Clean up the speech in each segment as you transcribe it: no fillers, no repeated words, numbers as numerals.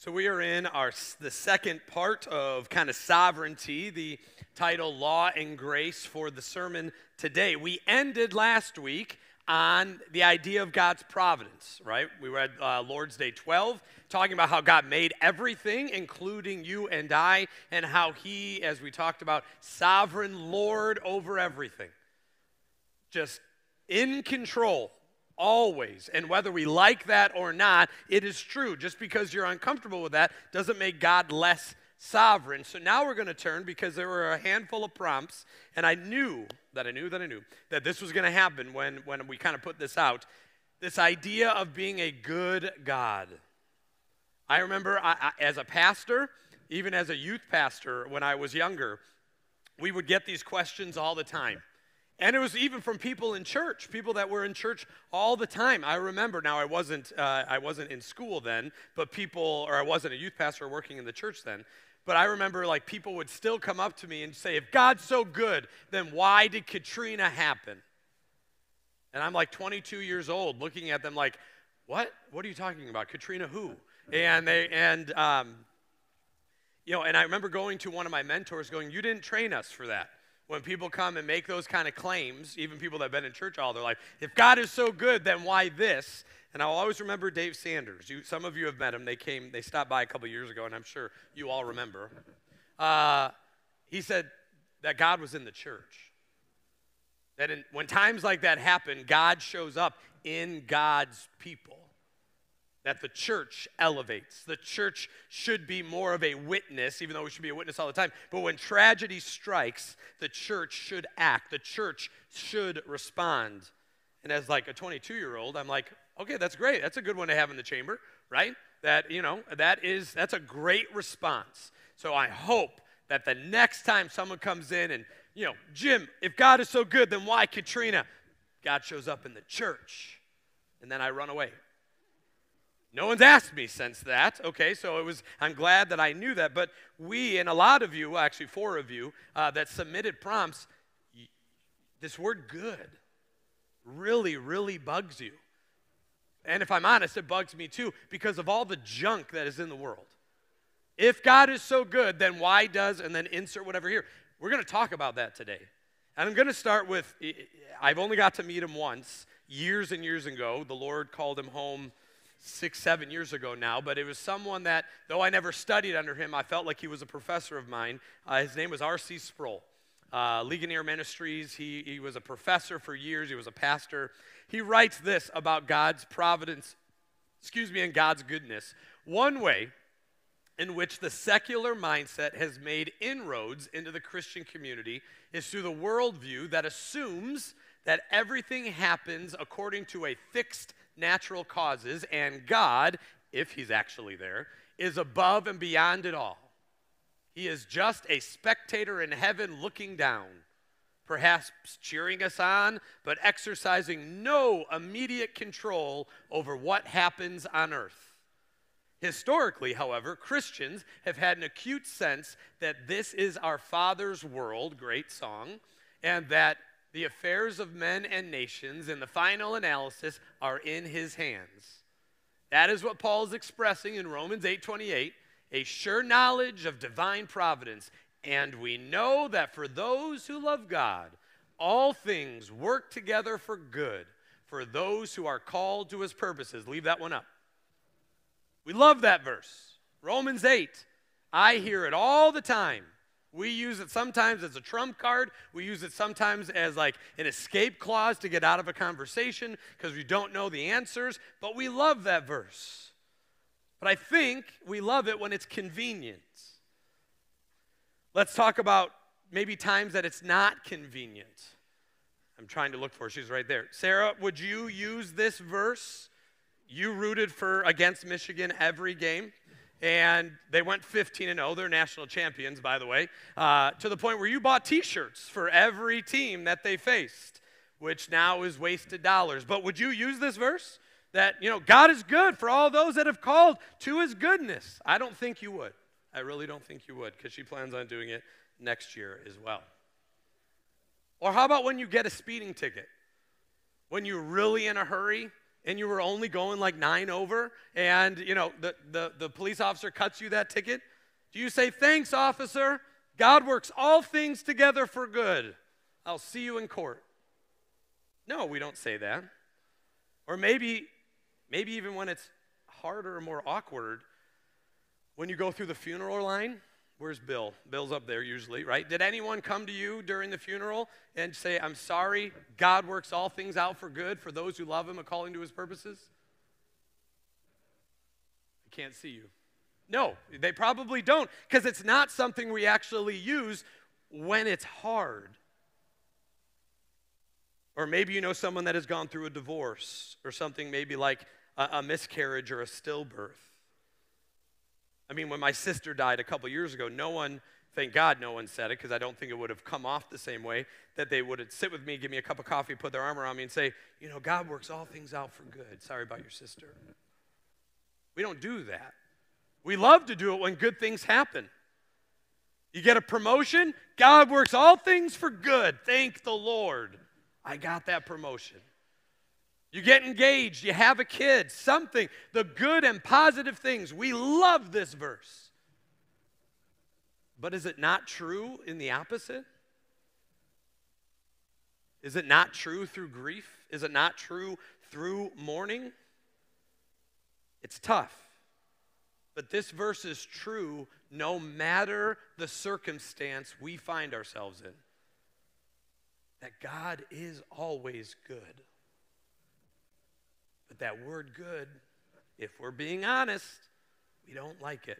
So we are in the second part of kind of sovereignty, the title Law and Grace for the sermon today. We ended last week on the idea of God's providence, right? We read Lord's Day 12, talking about how God made everything, including you and I, and how he, as we talked about, sovereign Lord over everything. Just in control. Always, and whether we like that or not, it is true. Just because you're uncomfortable with that doesn't make God less sovereign. So now we're going to turn, because there were a handful of prompts, and I knew that this was going to happen when we kind of put this out, this idea of being a good God. I remember as a pastor, even as a youth pastor when I was younger, we would get these questions all the time. And it was even from people in church, people that were in church all the time. I remember, now I wasn't in school then, but I wasn't a youth pastor working in the church then, but I remember like people would still come up to me and say, if God's so good, then why did Katrina happen? And I'm like 22 years old looking at them like, what? What are you talking about? Katrina who? And I remember going to one of my mentors going, you didn't train us for that. When people come and make those kind of claims, even people that have been in church all their life, if God is so good, then why this? And I'll always remember Dave Sanders. Some of you have met him. They stopped by a couple years ago, and I'm sure you all remember. He said that God was in the church. That when times like that happen, God shows up in God's people. That the church elevates. The church should be more of a witness, even though we should be a witness all the time. But when tragedy strikes, the church should act. The church should respond. And as like a 22-year-old, I'm like, okay, that's great. That's a good one to have in the chamber, right? That's a great response. So I hope that the next time someone comes in and, Jim, if God is so good, then why Katrina? God shows up in the church. And then I run away. No one's asked me since that. Okay, so I'm glad that I knew that. But we, and a lot of you, actually 4 of you, that submitted prompts, this word good really, really bugs you. And if I'm honest, it bugs me too because of all the junk that is in the world. If God is so good, then why does, and then insert whatever here. We're going to talk about that today. And I'm going to start with, I've only got to meet him once, years and years ago. The Lord called him home 6-7 years ago now, but it was someone that, though I never studied under him, I felt like he was a professor of mine. His name was R.C. Sproul, Ligonier Ministries. He was a professor for years. He was a pastor. He writes this about God's providence, and God's goodness. One way in which the secular mindset has made inroads into the Christian community is through the worldview that assumes that everything happens according to a fixed natural causes, and God, if he's actually there, is above and beyond it all. He is just a spectator in heaven looking down, perhaps cheering us on, but exercising no immediate control over what happens on earth. Historically, however, Christians have had an acute sense that this is our Father's world, great song, and that the affairs of men and nations, in the final analysis, are in his hands. That is what Paul is expressing in Romans 8:28, a sure knowledge of divine providence. And we know that for those who love God, all things work together for good, for those who are called to his purposes. Leave that one up. We love that verse. Romans 8, I hear it all the time. We use it sometimes as a trump card. We use it sometimes as like an escape clause to get out of a conversation because we don't know the answers, but we love that verse. But I think we love it when it's convenient. Let's talk about maybe times that it's not convenient. I'm trying to look for her. She's right there. Sarah, would you use this verse? You rooted against Michigan every game. And they went 15-0, they're national champions, by the way, to the point where you bought T-shirts for every team that they faced, which now is wasted dollars. But would you use this verse? That, God is good for all those that have called to his goodness. I don't think you would. I really don't think you would, because she plans on doing it next year as well. Or how about when you get a speeding ticket? When you're really in a hurry and you were only going like 9 over, and, you know, the police officer cuts you that ticket, do you say, thanks, officer, God works all things together for good, I'll see you in court? No, we don't say that. Or maybe even when it's harder or more awkward, when you go through the funeral line, where's Bill? Bill's up there usually, right? Did anyone come to you during the funeral and say, I'm sorry, God works all things out for good for those who love him according to his purposes? I can't see you. No, they probably don't, because it's not something we actually use when it's hard. Or maybe you know someone that has gone through a divorce or something, maybe like a miscarriage or a stillbirth. I mean, when my sister died a couple years ago, no one, thank God no one said it, because I don't think it would have come off the same way, that they would sit with me, give me a cup of coffee, put their arm around me and say, you know, God works all things out for good. Sorry about your sister. We don't do that. We love to do it when good things happen. You get a promotion, God works all things for good. Thank the Lord. I got that promotion. You get engaged, you have a kid, something, the good and positive things. We love this verse. But is it not true in the opposite? Is it not true through grief? Is it not true through mourning? It's tough. But this verse is true no matter the circumstance we find ourselves in. That God is always good. But that word good, if we're being honest, we don't like it.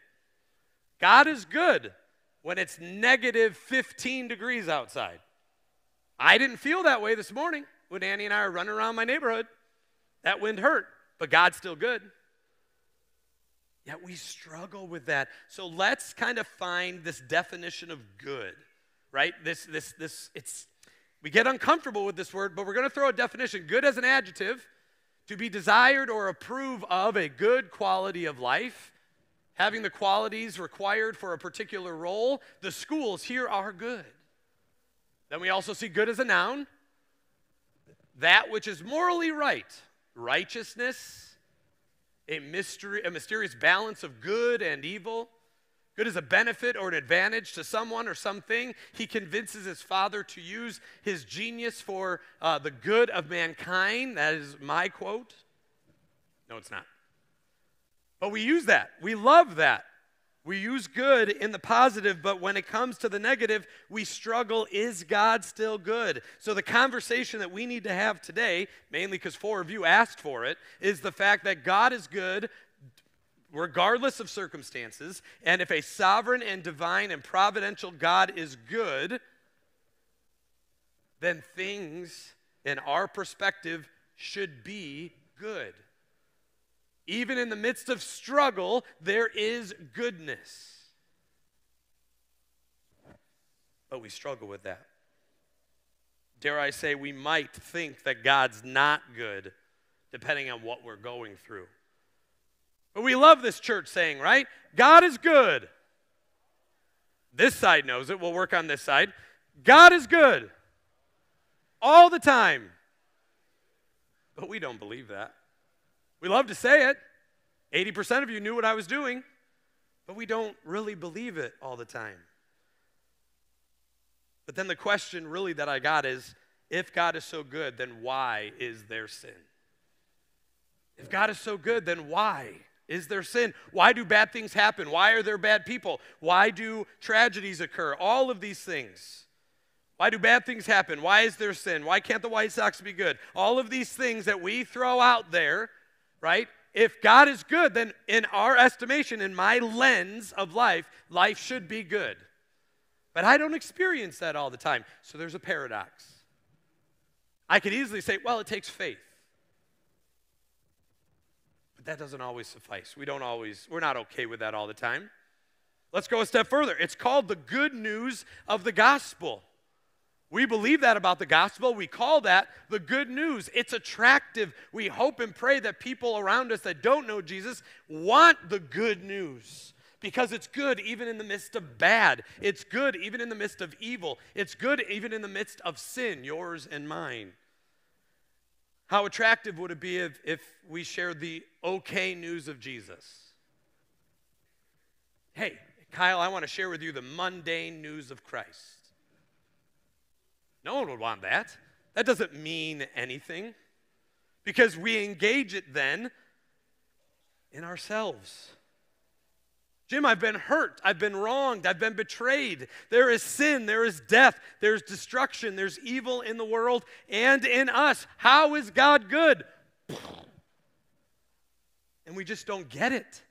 God is good when it's negative 15 degrees outside. I didn't feel that way this morning when Annie and I were running around my neighborhood. That wind hurt, but God's still good. Yet we struggle with that. So let's kind of find this definition of good, right? We get uncomfortable with this word, but we're going to throw a definition. Good as an adjective, to be desired or approve of a good quality of life, having the qualities required for a particular role. The schools here are good. Then we also see good as a noun, that which is morally right, righteousness, a mysterious balance of good and evil. Good is a benefit or an advantage to someone or something. He convinces his father to use his genius for the good of mankind. That is my quote. No, it's not. But we use that. We love that. We use good in the positive, but when it comes to the negative, we struggle. Is God still good? So the conversation that we need to have today, mainly because 4 of you asked for it, is the fact that God is good regardless of circumstances, and if a sovereign and divine and providential God is good, then things in our perspective should be good. Even in the midst of struggle, there is goodness. But we struggle with that. Dare I say, we might think that God's not good, depending on what we're going through. But we love this church saying, right? God is good. This side knows it. We'll work on this side. God is good all the time. But we don't believe that. We love to say it. 80% of you knew what I was doing. But we don't really believe it all the time. But then the question really that I got is, if God is so good, then why is there sin? If God is so good, then why is there sin? Why do bad things happen? Why are there bad people? Why do tragedies occur? All of these things. Why do bad things happen? Why is there sin? Why can't the White Sox be good? All of these things that we throw out there, right? If God is good, then in our estimation, in my lens of life, life should be good. But I don't experience that all the time. So there's a paradox. I could easily say, well, it takes faith. But that doesn't always suffice. We're not okay with that all the time. Let's go a step further. It's called the good news of the gospel. We believe that about the gospel. We call that the good news. It's attractive. We hope and pray that people around us that don't know Jesus want the good news because it's good even in the midst of bad. It's good even in the midst of evil. It's good even in the midst of sin, yours and mine. How attractive would it be if we shared the okay news of Jesus? Hey, Kyle, I want to share with you the mundane news of Christ. No one would want that. That doesn't mean anything, because we engage it then in ourselves. Jim, I've been hurt, I've been wronged, I've been betrayed. There is sin, there is death, there's destruction, there's evil in the world and in us. How is God good? And we just don't get it.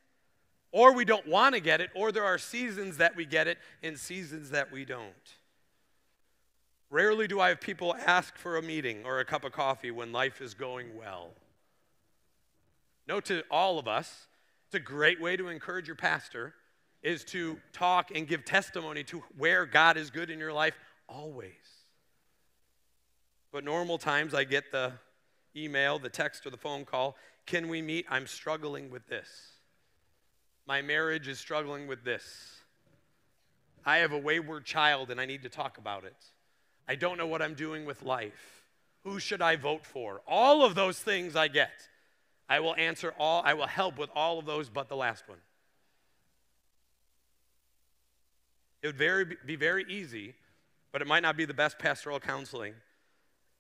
Or we don't want to get it, or there are seasons that we get it and seasons that we don't. Rarely do I have people ask for a meeting or a cup of coffee when life is going well. No, to all of us, it's a great way to encourage your pastor is to talk and give testimony to where God is good in your life always. But normal times I get the email, the text, or the phone call, can we meet? I'm struggling with this. My marriage is struggling with this. I have a wayward child and I need to talk about it. I don't know what I'm doing with life. Who should I vote for? All of those things I get. I will answer all, I will help with all of those but the last one. It would be very easy, but it might not be the best pastoral counseling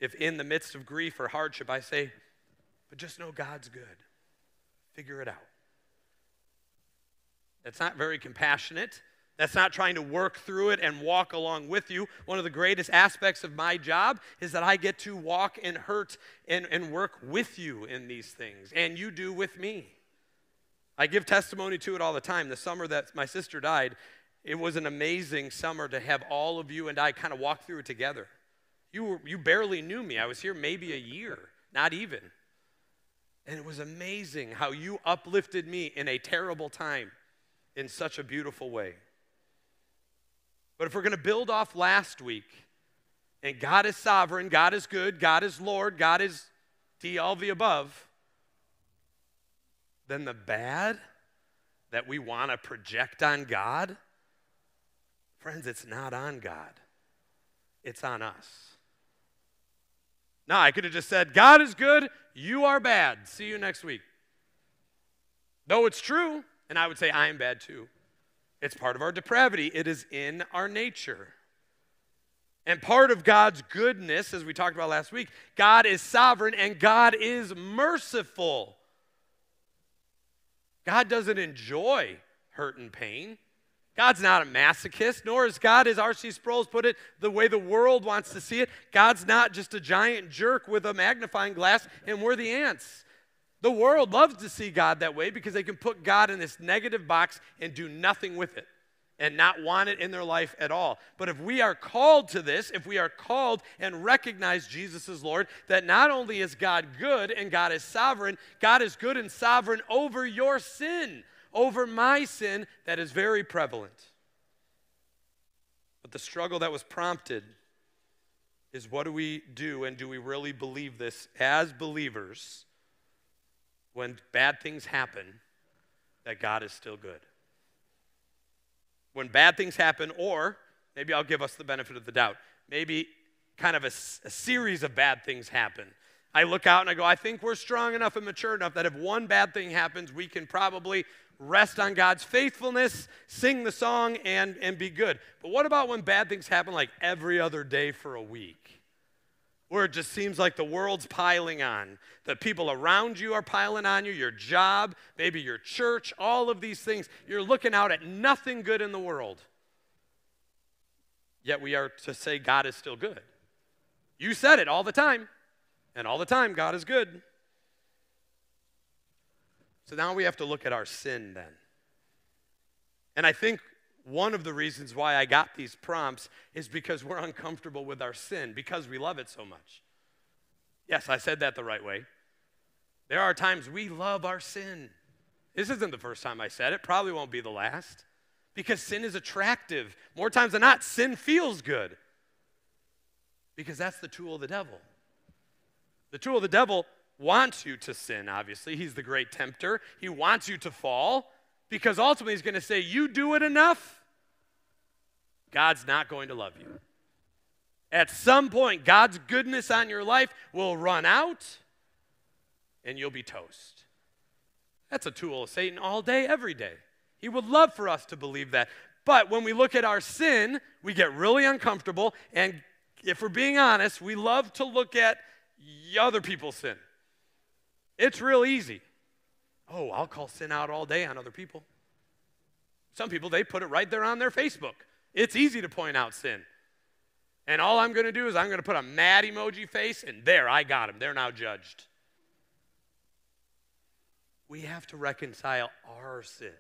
if in the midst of grief or hardship I say, but just know God's good. Figure it out. That's not very compassionate. That's not trying to work through it and walk along with you. One of the greatest aspects of my job is that I get to walk and hurt and work with you in these things, and you do with me. I give testimony to it all the time. The summer that my sister died, it was an amazing summer to have all of you and I kind of walk through it together. You barely knew me. I was here maybe a year, not even. And it was amazing how you uplifted me in a terrible time in such a beautiful way. But if we're going to build off last week, and God is sovereign, God is good, God is Lord, God is all the above, then the bad that we want to project on God, friends, it's not on God. It's on us. Now, I could have just said, God is good, you are bad. See you next week. Though it's true, and I would say I am bad too. It's part of our depravity. It is in our nature. And part of God's goodness, as we talked about last week, God is sovereign and God is merciful. God doesn't enjoy hurt and pain. God's not a masochist, nor is God, as R.C. Sproul put it, the way the world wants to see it. God's not just a giant jerk with a magnifying glass and we're the ants. The world loves to see God that way because they can put God in this negative box and do nothing with it and not want it in their life at all. But if we are called to this, if we are called and recognize Jesus as Lord, that not only is God good and God is sovereign, God is good and sovereign over your sin, over my sin that is very prevalent. But the struggle that was prompted is what do we do and do we really believe this as believers? When bad things happen, that God is still good. When bad things happen, or maybe I'll give us the benefit of the doubt, maybe kind of a series of bad things happen. I look out and I go, I think we're strong enough and mature enough that if one bad thing happens, we can probably rest on God's faithfulness, sing the song, and be good. But what about when bad things happen like every other day for a week? Where it just seems like the world's piling on. The people around you are piling on you, your job, maybe your church, all of these things. You're looking out at nothing good in the world. Yet we are to say God is still good. You said it all the time, and all the time God is good. So now we have to look at our sin then. And I think one of the reasons why I got these prompts is because we're uncomfortable with our sin, because we love it so much. Yes, I said that the right way. There are times we love our sin. This isn't the first time I said it, probably won't be the last, because sin is attractive. More times than not, sin feels good, because that's the tool of the devil. The tool of the devil wants you to sin, obviously. He's the great tempter. He wants you to fall, because ultimately he's going to say, you do it enough, God's not going to love you. At some point, God's goodness on your life will run out and you'll be toast. That's a tool of Satan all day, every day. He would love for us to believe that. But when we look at our sin, we get really uncomfortable, and if we're being honest, we love to look at other people's sin. It's real easy. Oh, I'll call sin out all day on other people. Some people, they put it right there on their Facebook. It's easy to point out sin. And all I'm going to do is I'm going to put a mad emoji face, and there, I got them. They're now judged. We have to reconcile our sin,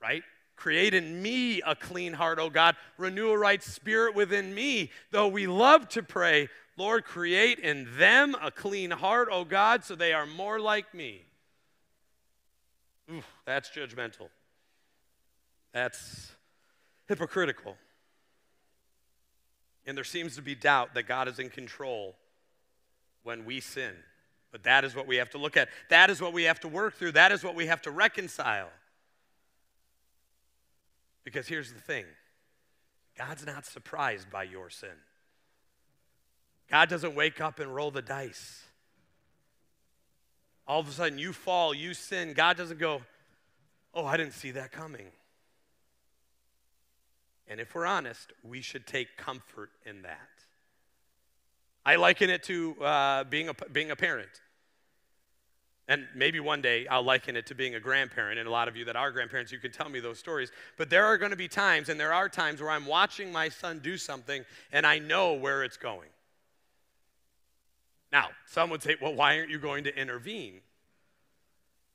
right? Create in me a clean heart, O God. Renew a right spirit within me. Though we love to pray, Lord, create in them a clean heart, O God, so they are more like me. Oof, that's judgmental. That's hypocritical. And there seems to be doubt that God is in control when we sin. But that is what we have to look at. That is what we have to work through. That is what we have to reconcile. Because here's the thing. God's not surprised by your sin. God doesn't wake up and roll the dice. All of a sudden you fall, you sin. God doesn't go, oh, I didn't see that coming. And if we're honest, we should take comfort in that. I liken it to being a parent. And maybe one day I'll liken it to being a grandparent. And a lot of you that are grandparents, you can tell me those stories. But there are going to be times, and there are times where I'm watching my son do something, and I know where it's going. Now, some would say, well, why aren't you going to intervene?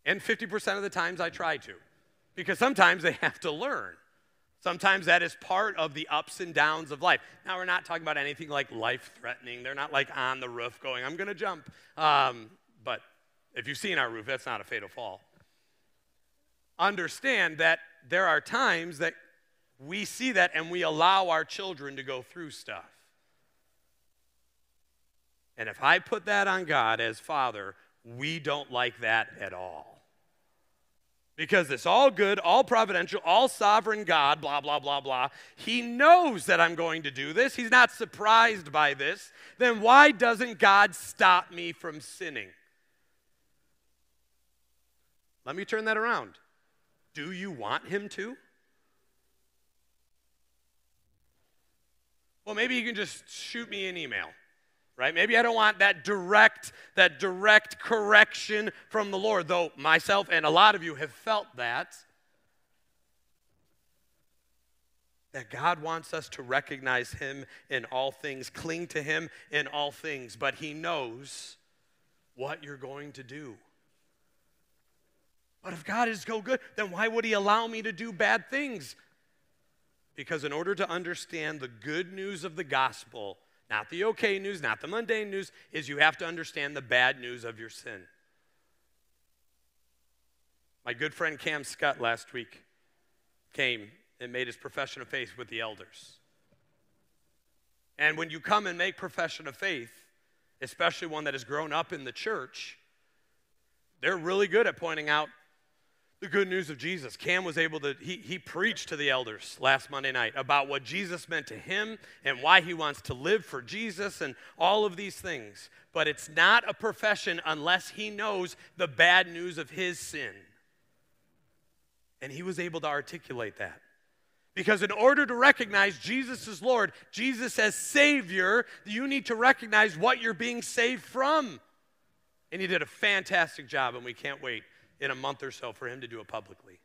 And 50% of the times I try to, because sometimes they have to learn. Sometimes that is part of the ups and downs of life. Now, we're not talking about anything like life-threatening. They're not like on the roof going, I'm going to jump. But if you've seen our roof, that's not a fatal fall. Understand that there are times that we see that and we allow our children to go through stuff. And if I put that on God as Father, we don't like that at all. Because this all good, all providential, all sovereign God, blah, blah, blah, blah, he knows that I'm going to do this. He's not surprised by this. Then why doesn't God stop me from sinning? Let me turn that around. Do you want him to? Well, maybe you can just shoot me an email. Right? Maybe I don't want that direct correction from the Lord, though myself and a lot of you have felt that God wants us to recognize him in all things, cling to him in all things, but he knows what you're going to do. But if God is so good, then why would he allow me to do bad things? Because in order to understand the good news of the gospel, not the okay news, not the mundane news, is you have to understand the bad news of your sin. My good friend Cam Scott last week came and made his profession of faith with the elders. And when you come and make profession of faith, especially one that has grown up in the church, they're really good at pointing out the good news of Jesus. Cam was able to, he preached to the elders last Monday night about what Jesus meant to him and why he wants to live for Jesus and all of these things. But it's not a profession unless he knows the bad news of his sin. And he was able to articulate that. Because in order to recognize Jesus as Lord, Jesus as Savior, you need to recognize what you're being saved from. And he did a fantastic job, and we can't wait in a month or so for him to do it publicly.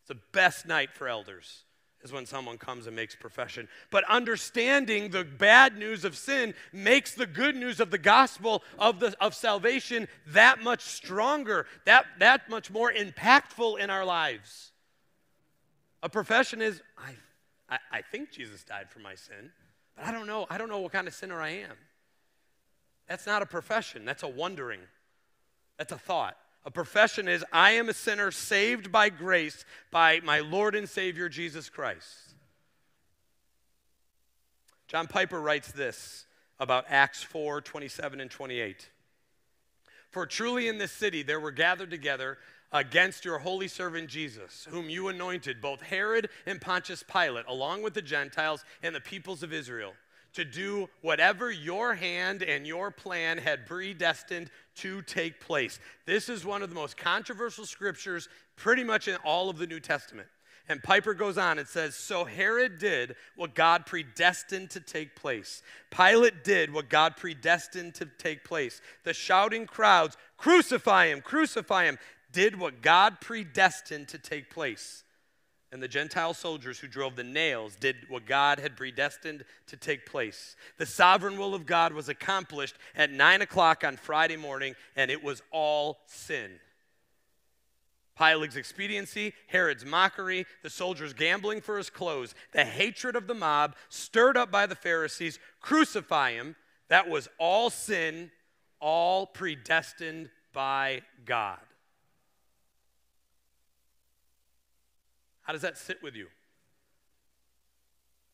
It's the best night for elders is when someone comes and makes profession. But understanding the bad news of sin makes the good news of the gospel of salvation that much stronger, that much more impactful in our lives. A profession is, I think Jesus died for my sin, but I don't know what kind of sinner I am. That's not a profession. That's a wondering. That's a thought. A profession is, I am a sinner saved by grace by my Lord and Savior, Jesus Christ. John Piper writes this about Acts 4:27 and 28. For truly in this city there were gathered together against your holy servant Jesus, whom you anointed, both Herod and Pontius Pilate, along with the Gentiles and the peoples of Israel, to do whatever your hand and your plan had predestined to take place. This is one of the most controversial scriptures pretty much in all of the New Testament. And Piper goes on and says, so Herod did what God predestined to take place. Pilate did what God predestined to take place. The shouting crowds, crucify him, did what God predestined to take place. And the Gentile soldiers who drove the nails did what God had predestined to take place. The sovereign will of God was accomplished at 9 o'clock on Friday morning, and it was all sin. Pilate's expediency, Herod's mockery, the soldiers gambling for his clothes, the hatred of the mob, stirred up by the Pharisees, crucify him. That was all sin, all predestined by God. How does that sit with you?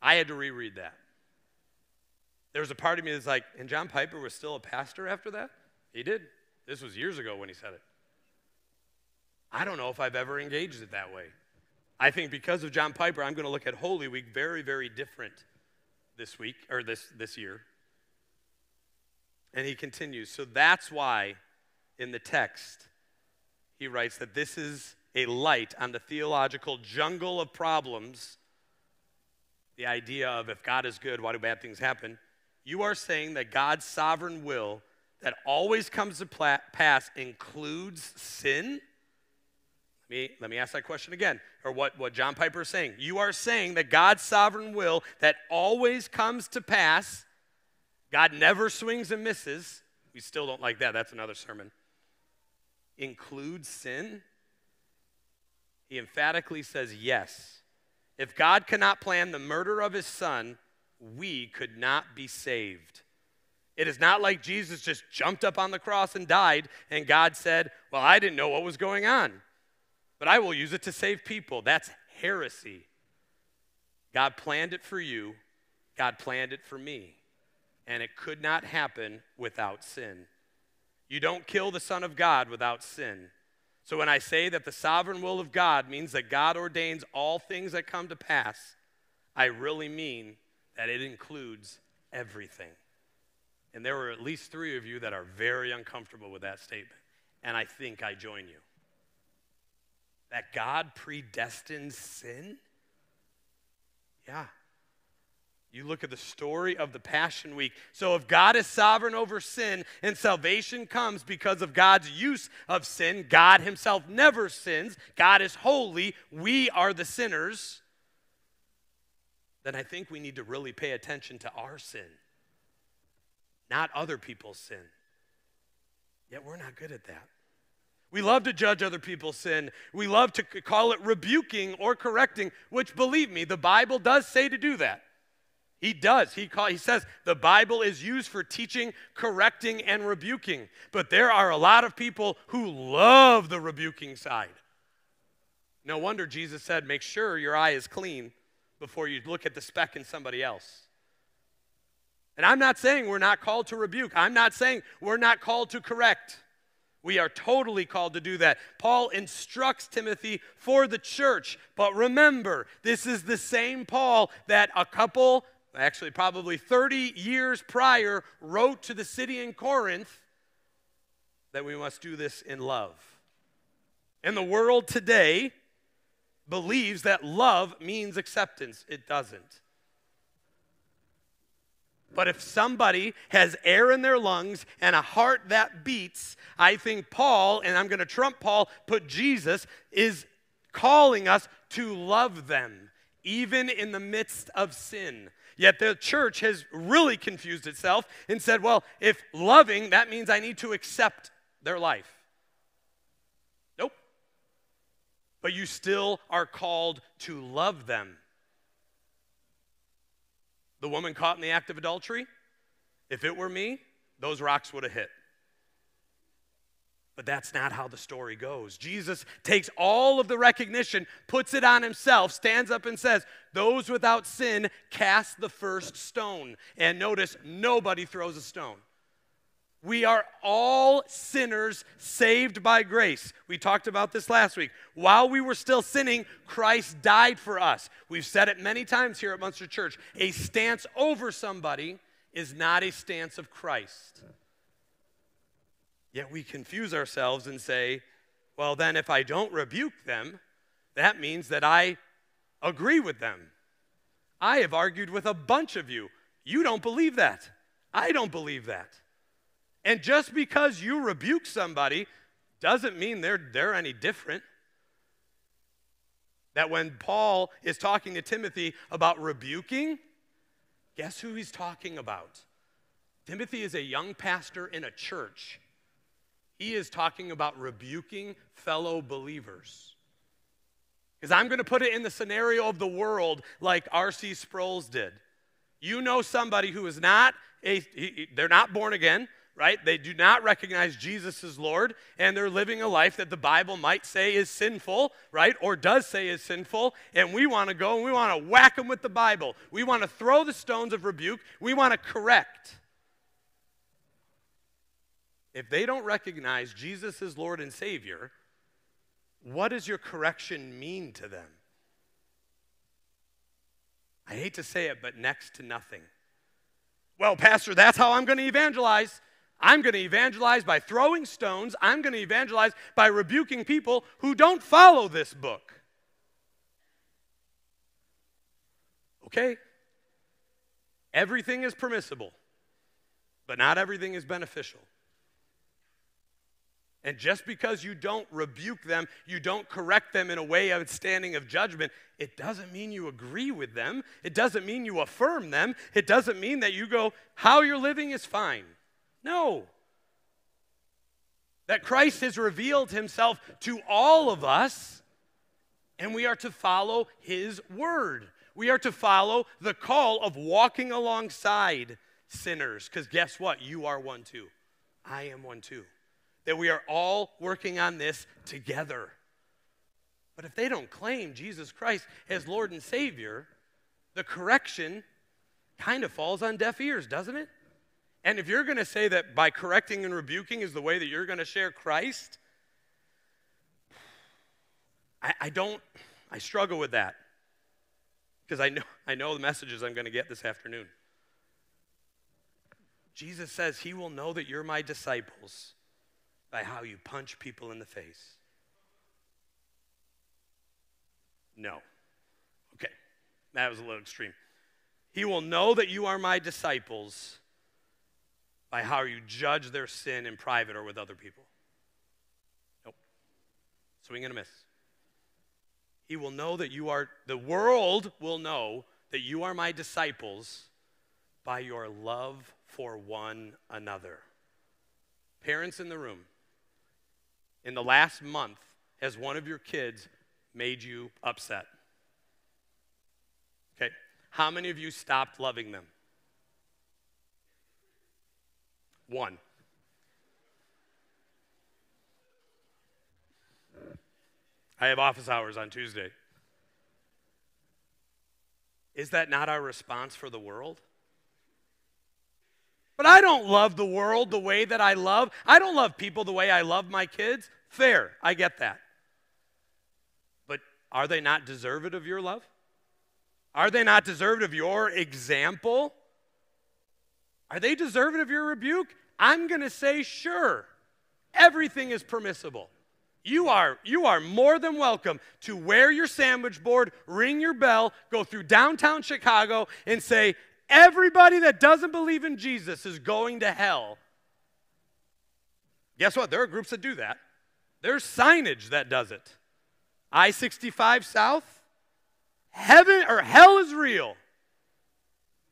I had to reread that. There was a part of me that's like, and John Piper was still a pastor after that? He did. This was years ago when he said it. I don't know if I've ever engaged it that way. I think because of John Piper, I'm going to look at Holy Week very, very different this week, or this year. And he continues. So that's why in the text, he writes that this is a light on the theological jungle of problems, the idea of if God is good, why do bad things happen? You are saying that God's sovereign will that always comes to pass includes sin? Let me ask that question again, or what John Piper is saying. You are saying that God's sovereign will that always comes to pass, God never swings and misses, we still don't like that, that's another sermon, includes sin? He emphatically says yes. If God cannot plan the murder of his son, we could not be saved. It is not like Jesus just jumped up on the cross and died, and God said, well, I didn't know what was going on, but I will use it to save people. That's heresy. God planned it for you. God planned it for me. And it could not happen without sin. You don't kill the Son of God without sin. So when I say that the sovereign will of God means that God ordains all things that come to pass, I really mean that it includes everything. And there were at least three of you that are very uncomfortable with that statement, and I think I join you. That God predestines sin? Yeah. You look at the story of the Passion Week. So if God is sovereign over sin and salvation comes because of God's use of sin, God himself never sins, God is holy, we are the sinners, then I think we need to really pay attention to our sin, not other people's sin. Yet we're not good at that. We love to judge other people's sin. We love to call it rebuking or correcting, which, believe me, the Bible does say to do that. He does. He says the Bible is used for teaching, correcting, and rebuking. But there are a lot of people who love the rebuking side. No wonder Jesus said, make sure your eye is clean before you look at the speck in somebody else. And I'm not saying we're not called to rebuke. I'm not saying we're not called to correct. We are totally called to do that. Paul instructs Timothy for the church. But remember, this is the same Paul that a couple, actually probably 30 years prior, wrote to the city in Corinth that we must do this in love. And the world today believes that love means acceptance. It doesn't. But if somebody has air in their lungs and a heart that beats, I think Paul, and I'm going to trump Paul, put Jesus, is calling us to love them, even in the midst of sin. Yet the church has really confused itself and said, well, if loving, that means I need to accept their life. Nope. But you still are called to love them. The woman caught in the act of adultery, if it were me, those rocks would have hit. But that's not how the story goes. Jesus takes all of the recognition, puts it on himself, stands up and says, those without sin cast the first stone. And notice, nobody throws a stone. We are all sinners saved by grace. We talked about this last week. While we were still sinning, Christ died for us. We've said it many times here at Munster Church. A stance over somebody is not a stance of Christ. Yet we confuse ourselves and say, well, then if I don't rebuke them, that means that I agree with them. I have argued with a bunch of you. You don't believe that. I don't believe that. And just because you rebuke somebody doesn't mean they're any different. That when Paul is talking to Timothy about rebuking, guess who he's talking about? Timothy is a young pastor in a church. He is talking about rebuking fellow believers. Because I'm going to put it in the scenario of the world like R.C. Sproul did. You know somebody who is not, they're not born again, right? They do not recognize Jesus as Lord, and they're living a life that the Bible might say is sinful, right? Or does say is sinful, and we want to go and we want to whack them with the Bible. We want to throw the stones of rebuke. We want to correct. If they don't recognize Jesus as Lord and Savior, what does your correction mean to them? I hate to say it, but next to nothing. Well, Pastor, that's how I'm going to evangelize. I'm going to evangelize by throwing stones. I'm going to evangelize by rebuking people who don't follow this book. Okay. Everything is permissible, but not everything is beneficial. And just because you don't rebuke them, you don't correct them in a way of standing of judgment, it doesn't mean you agree with them. It doesn't mean you affirm them. It doesn't mean that you go, how you're living is fine. No. That Christ has revealed himself to all of us, and we are to follow his word. We are to follow the call of walking alongside sinners, because guess what? You are one too. I am one too. That we are all working on this together. But if they don't claim Jesus Christ as Lord and Savior, the correction kind of falls on deaf ears, doesn't it? And if you're going to say that by correcting and rebuking is the way that you're going to share Christ, I struggle with that. Because I know the messages I'm going to get this afternoon. Jesus says, he will know that you're my disciples by how you punch people in the face. No. Okay, that was a little extreme. He will know that you are my disciples by how you judge their sin in private or with other people. Nope. Swing and a miss. He will know that you are, the world will know that you are my disciples by your love for one another. Parents in the room, in the last month, has one of your kids made you upset? Okay, how many of you stopped loving them? One. I have office hours on Tuesday. Is that not our response for the world? But I don't love the world the way that I love. I don't love people the way I love my kids. Fair, I get that. But are they not deserving of your love? Are they not deserving of your example? Are they deserving of your rebuke? I'm going to say, sure, everything is permissible. You are more than welcome to wear your sandwich board, ring your bell, go through downtown Chicago and say, everybody that doesn't believe in Jesus is going to hell. Guess what? There are groups that do that. There's signage that does it. I-65 South, heaven or hell is real.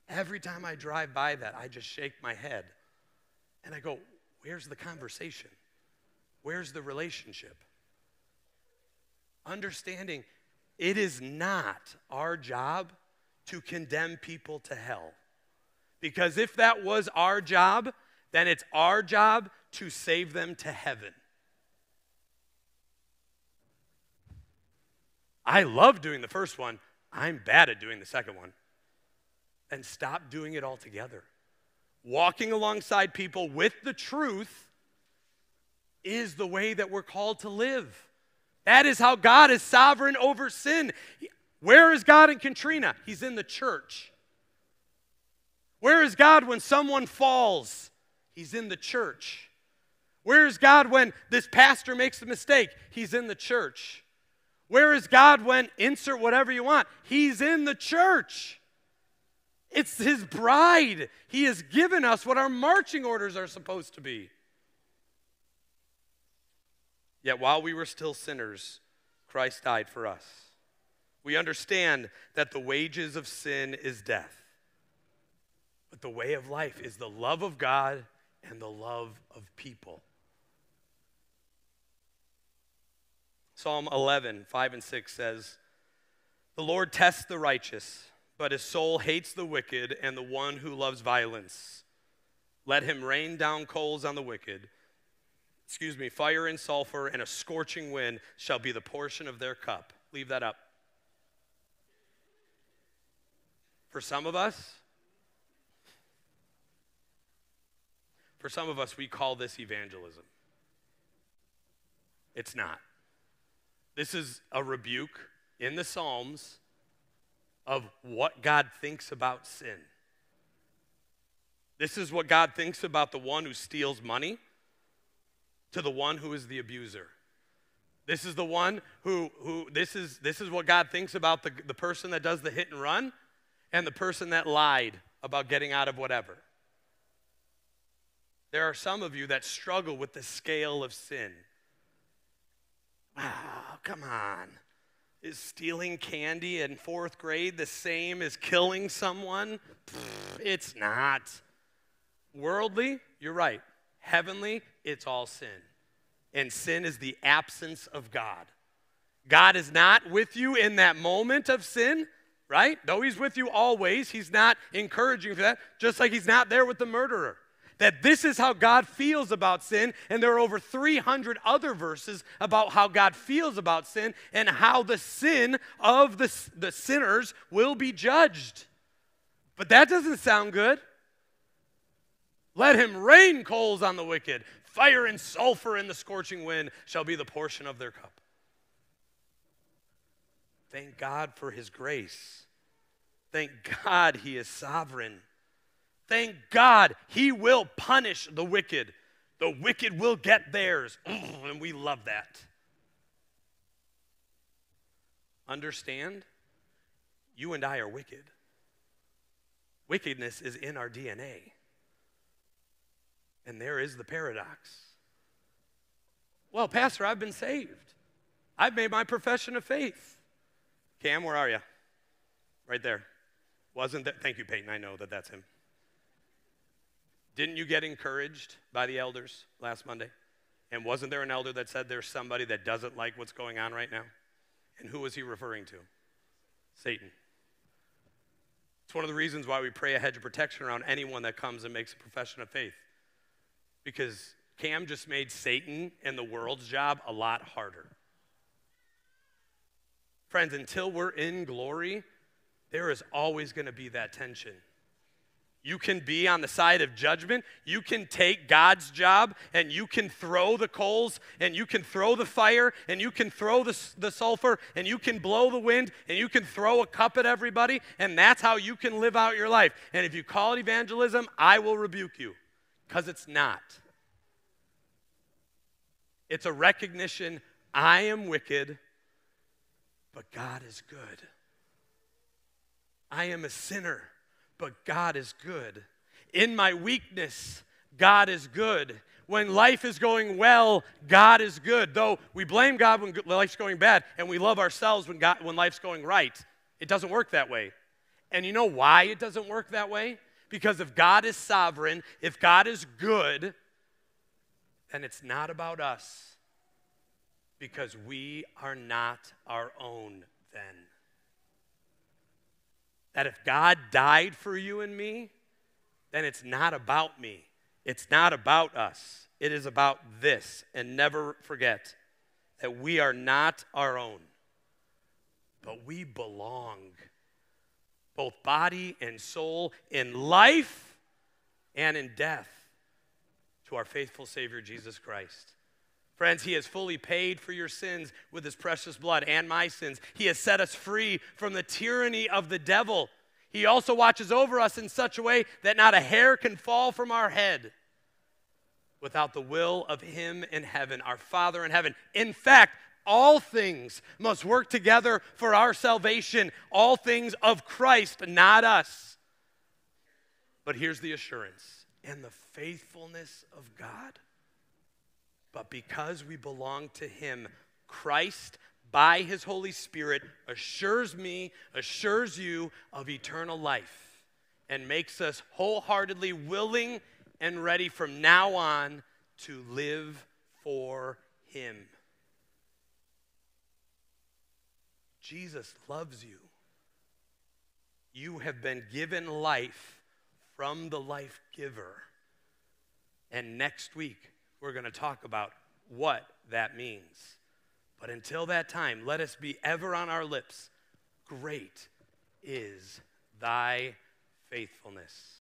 Every time I drive by that, I just shake my head. And I go, where's the conversation? Where's the relationship? Understanding it is not our job to condemn people to hell. Because if that was our job, then it's our job to save them to heaven. I love doing the first one. I'm bad at doing the second one. Then stop doing it altogether. walking alongside people with the truth is the way that we're called to live. That is how God is sovereign over sin. Where is God in Katrina? He's in the church. Where is God when someone falls? He's in the church. Where is God when this pastor makes a mistake? He's in the church. Where is God when, insert whatever you want, he's in the church. It's his bride. He has given us what our marching orders are supposed to be. Yet while we were still sinners, Christ died for us. We understand that the wages of sin is death. But the way of life is the love of God and the love of people. Psalm 11:5 and 6 says, "The Lord tests the righteous, but his soul hates the wicked and the one who loves violence. Let him rain down coals on the wicked. Fire and sulfur and a scorching wind shall be the portion of their cup." Leave that up. For some of us, we call this evangelism. It's not. This is a rebuke in the Psalms of what God thinks about sin. This is what God thinks about the one who steals money to the one who is the abuser. This is the one this is what God thinks about the person that does the hit and run and the person that lied about getting out of whatever. There are some of you that struggle with the scale of sin. Wow, come on. Is stealing candy in 4th grade the same as killing someone? It's not. Worldly, you're right. Heavenly, it's all sin. And sin is the absence of God. God is not with you in that moment of sin, right? Though he's with you always, he's not encouraging for that, just like he's not there with the murderer. That this is how God feels about sin, and there are over 300 other verses about how God feels about sin and how the sin of the sinners will be judged. But that doesn't sound good. Let him rain coals on the wicked. Fire and sulfur and the scorching wind shall be the portion of their cup. Thank God for his grace. Thank God he is sovereign. Thank God he will punish the wicked. The wicked will get theirs. And we love that. Understand, you and I are wicked. Wickedness is in our DNA. And there is the paradox. Well, Pastor, I've been saved. I've made my profession of faith. Cam, where are you? Right there. Wasn't that? Thank you, Peyton. I know that that's him. Didn't you get encouraged by the elders last Monday? And wasn't there an elder that said there's somebody that doesn't like what's going on right now? And who was he referring to? Satan. It's one of the reasons why we pray a hedge of protection around anyone that comes and makes a profession of faith. Because Cam just made Satan and the world's job a lot harder. Friends, until we're in glory, there is always going to be that tension. You can be on the side of judgment. You can take God's job, and you can throw the coals, and you can throw the fire, and you can throw the sulfur, and you can blow the wind, and you can throw a cup at everybody, and that's how you can live out your life. And if you call it evangelism, I will rebuke you, because it's not. It's a recognition, I am wicked, but God is good. I am a sinner. But God is good. In my weakness, God is good. When life is going well, God is good. Though we blame God when life's going bad, and we love ourselves when life's going right. It doesn't work that way. And you know why it doesn't work that way? Because if God is sovereign, if God is good, then it's not about us. Because we are not our own then. That if God died for you and me, then it's not about me. It's not about us. It is about this. And never forget that we are not our own, but we belong, both body and soul, in life and in death to our faithful Savior, Jesus Christ. Friends, he has fully paid for your sins with his precious blood and my sins. He has set us free from the tyranny of the devil. He also watches over us in such a way that not a hair can fall from our head without the will of him in heaven, our Father in heaven. In fact, all things must work together for our salvation. All things of Christ, not us. But here's the assurance and the faithfulness of God. But because we belong to him, Christ, by his Holy Spirit, assures me, assures you of eternal life and makes us wholeheartedly willing and ready from now on to live for him. Jesus loves you. You have been given life from the life giver. And next week, we're going to talk about what that means. But until that time, let us be ever on our lips. Great is thy faithfulness.